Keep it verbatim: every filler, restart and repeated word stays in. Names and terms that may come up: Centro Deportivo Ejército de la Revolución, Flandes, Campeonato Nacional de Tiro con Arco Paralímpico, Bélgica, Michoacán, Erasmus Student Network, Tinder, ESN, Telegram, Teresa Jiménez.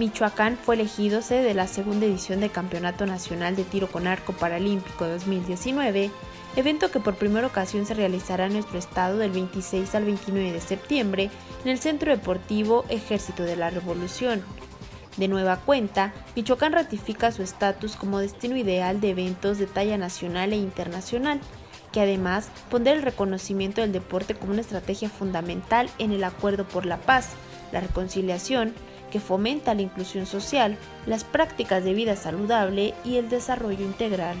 Michoacán fue elegido sede de la segunda edición del Campeonato Nacional de Tiro con Arco Paralímpico dos mil diecinueve, evento que por primera ocasión se realizará en nuestro estado del veintiséis al veintinueve de septiembre en el Centro Deportivo Ejército de la Revolución. De nueva cuenta, Michoacán ratifica su estatus como destino ideal de eventos de talla nacional e internacional, que además pondera el reconocimiento del deporte como una estrategia fundamental en el acuerdo por la paz, la reconciliación, que fomenta la inclusión social, las prácticas de vida saludable y el desarrollo integral.